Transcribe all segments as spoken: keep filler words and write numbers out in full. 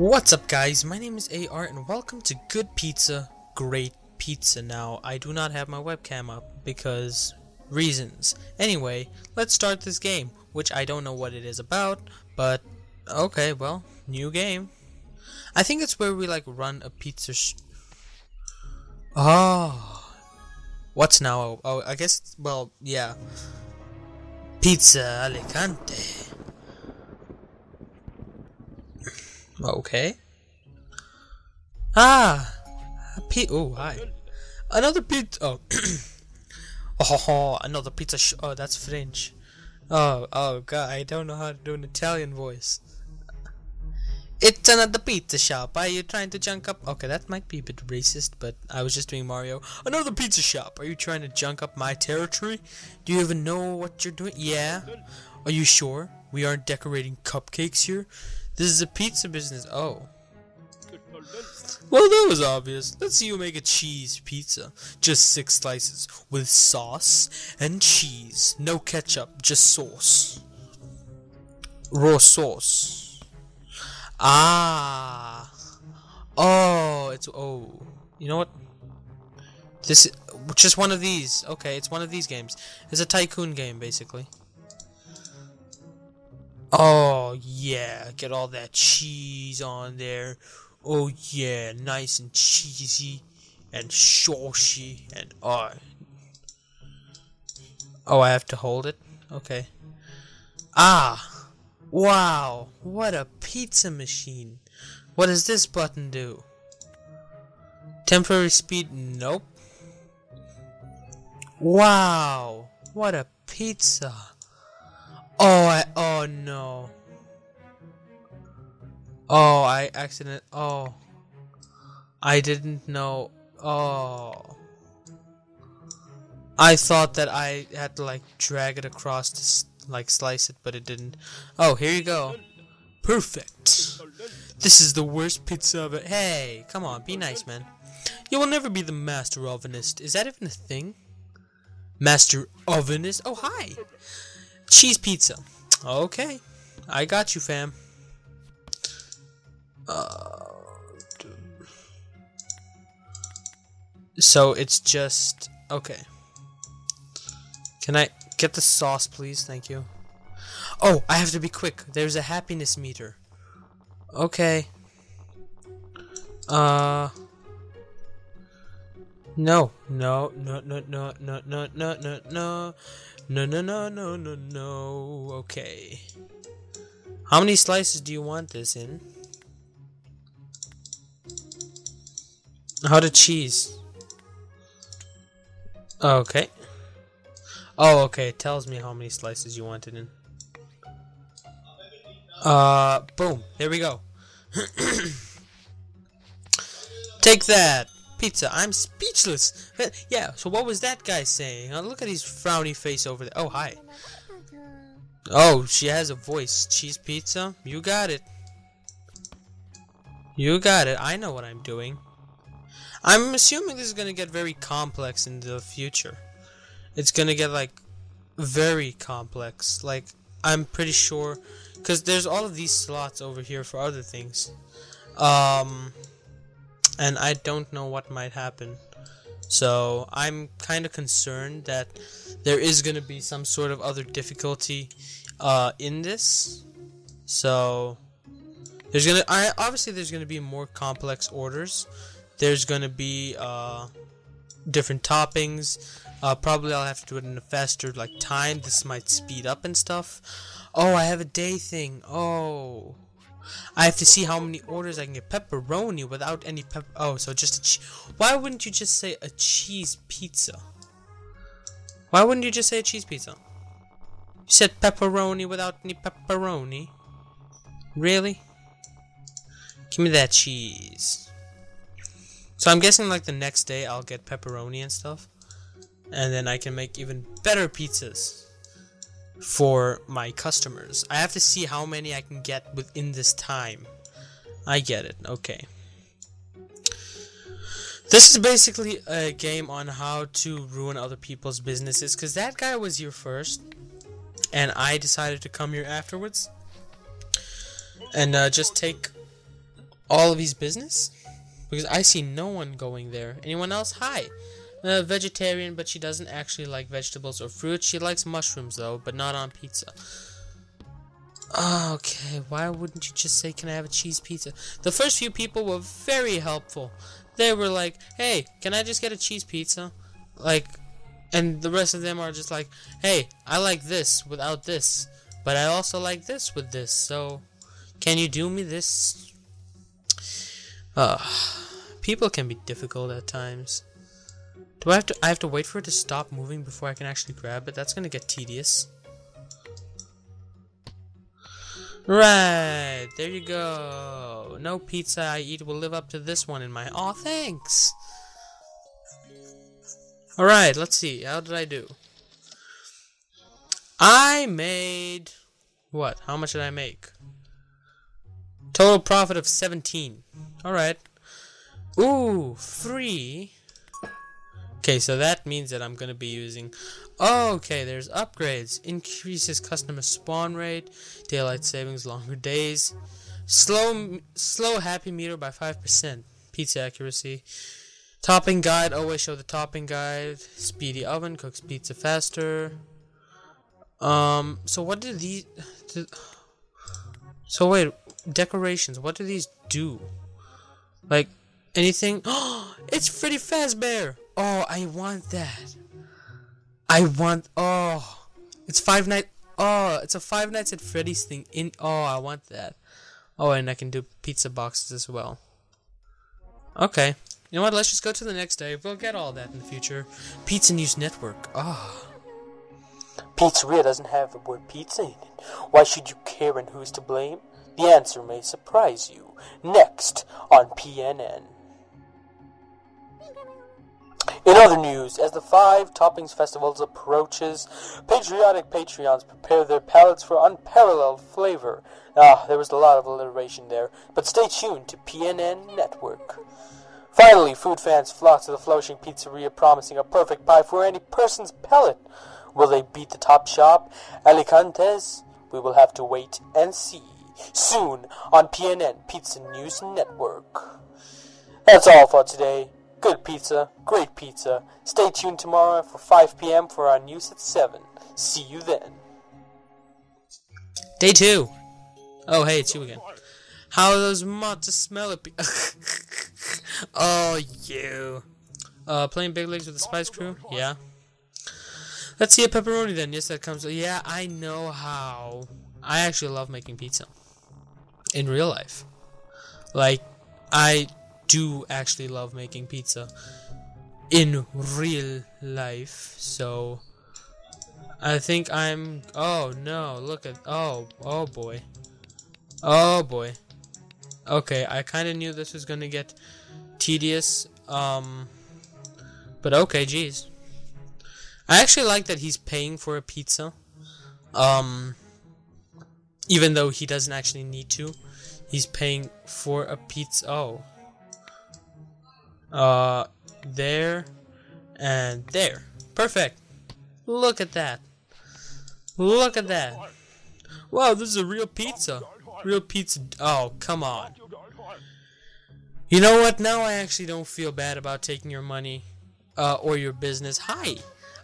What's up guys, my name is A R and welcome to Good Pizza, Great Pizza. Now, I do not have my webcam up because reasons. Anyway, let's start this game, which I don't know what it is about, but okay, well, new game. I think it's where we like run a pizza sh- Oh. What's now? Oh, I guess, well, yeah. Pizza Alicante. Okay. Ah, p. Oh, hi. Another pizza. Oh, oh, another pizza. Sh oh, that's French. Oh, oh God, I don't know how to do an Italian voice. It's another pizza shop. Are you trying to junk up? Okay, that might be a bit racist, but I was just doing Mario. Another pizza shop. Are you trying to junk up my territory? Do you even know what you're doing? Yeah. Are you sure? We aren't decorating cupcakes here. This is a pizza business. Oh. Well, that was obvious. Let's see you make a cheese pizza. Just six slices with sauce and cheese. No ketchup, just sauce. Raw sauce. Ah. Oh, it's oh. You know what? This is just one of these. Okay, it's one of these games. It's a tycoon game basically. Oh yeah, get all that cheese on there. Oh yeah, nice and cheesy and saucy and oh. Oh, I have to hold it? Okay. Ah! Wow! What a pizza machine! What does this button do? Temporary speed? Nope. Wow! What a pizza! Oh, I, oh no. Oh, I accident. Oh. I didn't know. Oh. I thought that I had to like drag it across to like slice it, but it didn't. Oh, here you go. Perfect. This is the worst pizza ever. Hey, come on, be nice, man. You will never be the master ovenist. Is that even a thing? Master ovenist? Oh, hi. Cheese pizza. Okay. I got you, fam. Uh, so it's just... Okay. Can I get the sauce, please? Thank you. Oh, I have to be quick. There's a happiness meter. Okay. Uh... No, no, no, no, no, no, no, no, no, no, no, no, no, no, no, no. Okay. How many slices do you want this in? How to cheese? Okay. Oh, okay. It tells me how many slices you want it in. Uh, boom. Here we go. Take that. Pizza, I'm speechless. Yeah, so what was that guy saying? Oh, look at his frowny face over there. Oh, hi. Oh, she has a voice. Cheese pizza? You got it. You got it. I know what I'm doing. I'm assuming this is going to get very complex in the future. It's going to get, like, very complex. Like, I'm pretty sure. Because there's all of these slots over here for other things. Um... And I don't know what might happen. So I'm kind of concerned that there is going to be some sort of other difficulty uh, in this. So there's going to obviously there's going to be more complex orders. There's going to be uh, different toppings. Uh, probably I'll have to do it in a faster like time. This might speed up and stuff. Oh, I have a day thing. Oh. I have to see how many orders I can get. Pepperoni without any pep. Oh, so just a cheese. Why wouldn't you just say a cheese pizza? Why wouldn't you just say a cheese pizza? You said pepperoni without any pepperoni. Really? Give me that cheese. So I'm guessing like the next day I'll get pepperoni and stuff. And then I can make even better pizzas for my customers. I have to see how many I can get within this time. I get it. Okay. This is basically a game on how to ruin other people's businesses, because that guy was here first and I decided to come here afterwards and uh, just take all of his business? Because I see no one going there. Anyone else? Hi. Uh, vegetarian, but she doesn't actually like vegetables or fruit. She likes mushrooms, though, but not on pizza. Okay, why wouldn't you just say, can I have a cheese pizza? The first few people were very helpful. They were like, hey, can I just get a cheese pizza? Like, and the rest of them are just like, hey, I like this without this, but I also like this with this, so can you do me this? Uh, people can be difficult at times. Do I have to, I have to wait for it to stop moving before I can actually grab it? That's gonna get tedious. Right, there you go. No pizza I eat will live up to this one in my... Aw, thanks. Alright, let's see. How did I do? I made... What? How much did I make? Total profit of seventeen. Alright. Ooh, free... Okay, so that means that I'm going to be using... Okay, there's upgrades. Increases customer spawn rate. Daylight savings, longer days. Slow slow happy meter by five percent. Pizza accuracy. Topping guide. Always show the topping guide. Speedy oven. Cooks pizza faster. Um, so what do these... Do, so wait, decorations. What do these do? Like, anything? Oh, it's Freddy Fazbear! Oh, I want that. I want... Oh, it's Five Nights... Oh, it's a Five Nights at Freddy's thing in... Oh, I want that. Oh, and I can do pizza boxes as well. Okay. You know what? Let's just go to the next day. We'll get all that in the future. Pizza News Network. Oh. Pizzeria doesn't have the word pizza in it. Why should you care and who's to blame? The answer may surprise you. Next on P N N. In other news, as the Five Toppings Festivals approaches, patriotic Patreons prepare their palates for unparalleled flavor. Ah, there was a lot of alliteration there, but stay tuned to P N N Network. Finally, food fans flock to the flourishing pizzeria, promising a perfect pie for any person's palate. Will they beat the top shop, Alicante's? We will have to wait and see. Soon on P N N Pizza News Network. That's all for today. Good pizza, great pizza. Stay tuned tomorrow for five p m for our news at seven. See you then. Day two. Oh, hey, it's you again. How are those moths smell it? Oh, you. Uh, playing big leagues with the Spice Crew? Yeah. Let's see a pepperoni then. Yes, that comes. Yeah, I know how. I actually love making pizza. In real life. Like, I... do actually love making pizza in real life, so I think I'm... oh no, look at... oh, oh boy, oh boy. Okay, I kind of knew this was gonna get tedious, um but okay, geez, I actually like that he's paying for a pizza, um even though he doesn't actually need to. He's paying for a pizza. Oh, Uh, there, and there. Perfect. Look at that. Look at that. Wow, this is a real pizza. Real pizza. Oh, come on. You know what? Now I actually don't feel bad about taking your money, uh, or your business. Hi.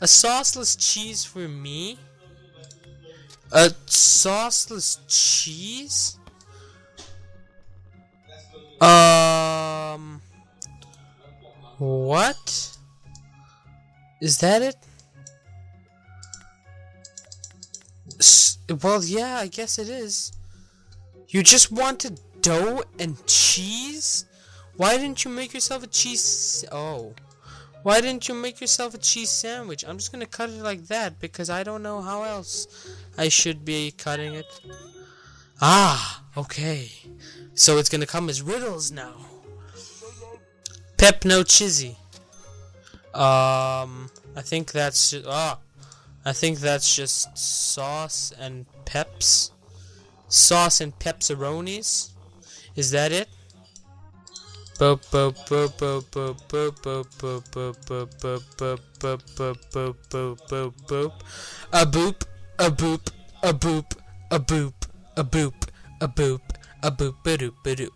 A sauceless cheese for me? A sauceless cheese? Um... What? Is that it? S well, yeah, I guess it is. You just wanted dough and cheese? Why didn't you make yourself a cheese... Oh. Why didn't you make yourself a cheese sandwich? I'm just gonna cut it like that because I don't know how else I should be cutting it. Ah, okay. So it's gonna come as riddles now. Pep no chizzy. Um, I think that's just, ah, I think that's just sauce and peps, sauce and pepperonis. Is that it? Bo bo bo bo bo bo bo bo bo bo bo bo bo bo bo bo bo bo. A boop, a boop, a boop, a boop, a boop, a boop, a boop, a boop, a boop, a boop.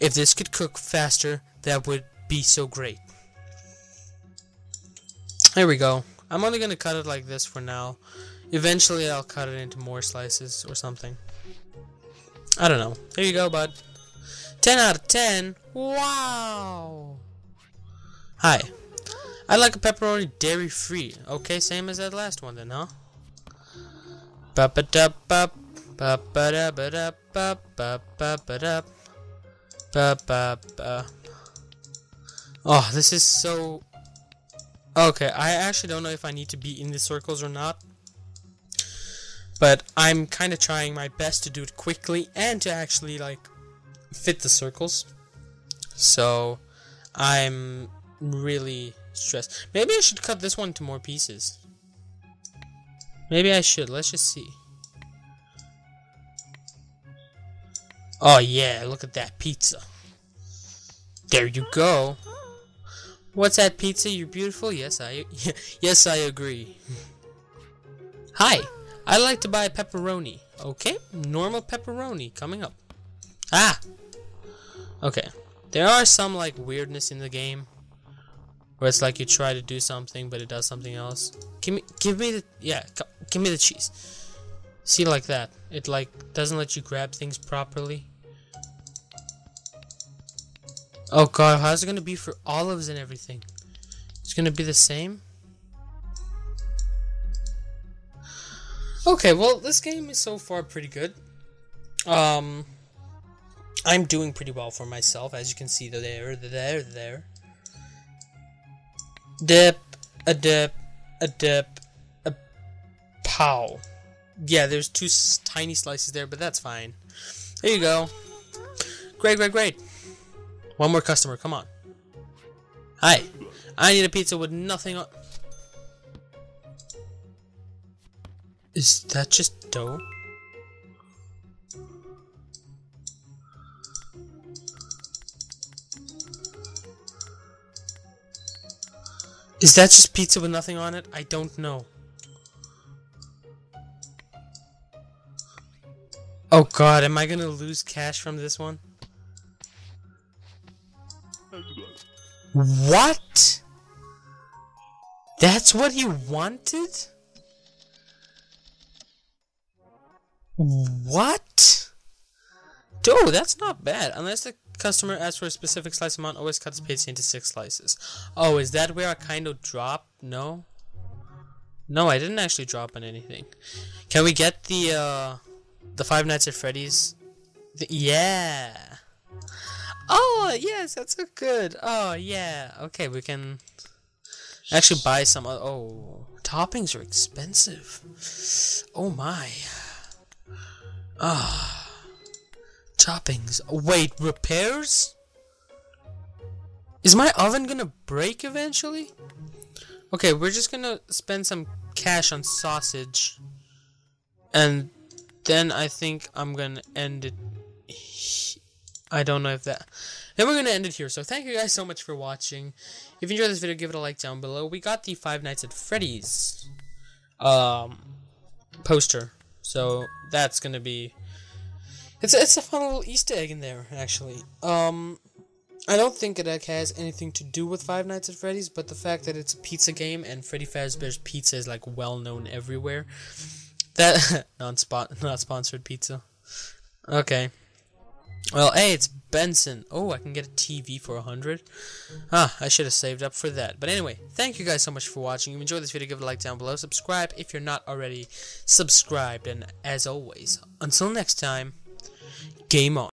If this could cook faster, that would be so great. There we go. I'm only gonna cut it like this for now. Eventually I'll cut it into more slices or something. I don't know. There you go, bud. ten out of ten. Wow. Hi. I like a pepperoni dairy free. Okay, same as that last one then, huh? Bop ba da bop bop ba da ba da bop bop bop ba da bop bop ba. Oh, this is so... Okay, I actually don't know if I need to be in the circles or not, but I'm kind of trying my best to do it quickly and to actually like fit the circles. So I'm really stressed. Maybe I should cut this one into more pieces. Maybe I should. Let's just see. Oh yeah, look at that pizza. There you go. What's that, pizza? You're beautiful. Yes, I yes I agree. Hi. I'd like to buy a pepperoni. Okay, normal pepperoni coming up. Ah! Okay. There are some, like, weirdness in the game, where it's like you try to do something, but it does something else. Give me, give me the, yeah, give me the cheese. See, like that. It, like, doesn't let you grab things properly. Oh, God, how's it gonna be for olives and everything? It's gonna be the same? Okay, well, this game is so far pretty good. Um, I'm doing pretty well for myself, as you can see there, there, there. Dip, a dip, a dip, a pow. Yeah, there's two s tiny slices there, but that's fine. There you go. Great, great, great. One more customer, come on. Hi, I need a pizza with nothing on... Is that just dough? Is that just pizza with nothing on it? I don't know. Oh God, am I gonna lose cash from this one? What? That's what he wanted? What? Dude, that's not bad. Unless the customer asks for a specific slice amount, always cuts pizza into six slices. Oh, is that where I kind of dropped? No? No, I didn't actually drop on anything. Can we get the, uh, the Five Nights at Freddy's? The, yeah! Oh, yes, that's so good. Oh, yeah. Okay, we can actually buy some other... Oh, toppings are expensive. Oh, my. Ah, toppings. Wait, repairs? Is my oven gonna break eventually? Okay, we're just gonna spend some cash on sausage, and then I think I'm gonna end it. I don't know if that... Then we're gonna end it here. So thank you guys so much for watching. If you enjoyed this video, give it a like down below. We got the Five Nights at Freddy's um poster. So that's gonna be... It's it's a fun little Easter egg in there, actually. Um, I don't think it has anything to do with Five Nights at Freddy's, but the fact that it's a pizza game and Freddy Fazbear's Pizza is like well known everywhere. That non spot not sponsored pizza. Okay. Well, hey, it's Benson. Oh, I can get a T V for a hundred. Ah, I should have saved up for that. But anyway, thank you guys so much for watching. If you enjoyed this video, give it a like down below. Subscribe if you're not already subscribed. And as always, until next time, game on.